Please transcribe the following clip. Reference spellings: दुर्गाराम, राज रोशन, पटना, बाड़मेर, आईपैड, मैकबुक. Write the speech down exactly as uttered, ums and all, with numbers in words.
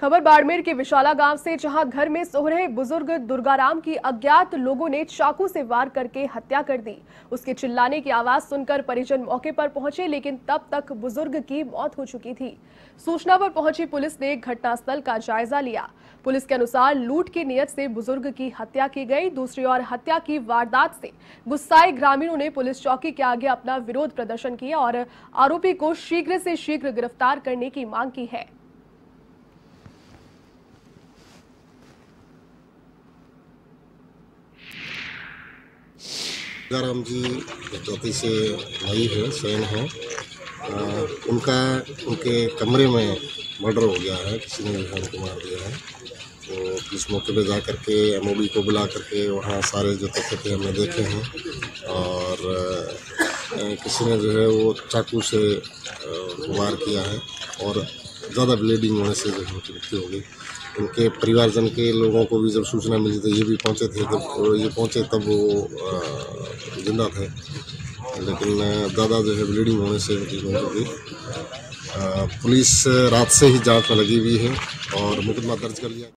खबर बाड़मेर के विशाला गांव से, जहां घर में सो रहे बुजुर्ग दुर्गाराम की अज्ञात लोगों ने चाकू से वार करके हत्या कर दी। उसके चिल्लाने की आवाज सुनकर परिजन मौके पर पहुंचे, लेकिन तब तक बुजुर्ग की मौत हो चुकी थी। सूचना पर पहुंची पुलिस ने घटनास्थल का जायजा लिया। पुलिस के अनुसार लूट की नियत से बुजुर्ग की हत्या की गई। दूसरी ओर हत्या की वारदात से गुस्साए ग्रामीणों ने पुलिस चौकी के आगे अपना विरोध प्रदर्शन किया और आरोपी को शीघ्र से शीघ्र गिरफ्तार करने की मांग की है। दुर्गाराम जी चौकी से नहीं है, सैन है। आ, उनका उनके कमरे में मर्डर हो गया है, किसी ने दुर्गाराम को मार दिया है। तो पुलिस मौके पर जा कर के एम ओ बी को बुला करके वहाँ सारे जो तथ्य थे हमने देखे हैं, और आ, किसी ने जो है वो चाकू से वार किया है और ज़्यादा ब्लीडिंग होने से जो है उनकी मृत्यु हो गई। उनके परिवारजन के लोगों को भी जब सूचना मिली तो ये भी पहुंचे थे, तब ये पहुंचे तब वो जिंदा थे, लेकिन दादा जो है ब्लीडिंग होने से उनकी। पुलिस रात से ही जांच में लगी हुई है और मुकदमा दर्ज कर लिया।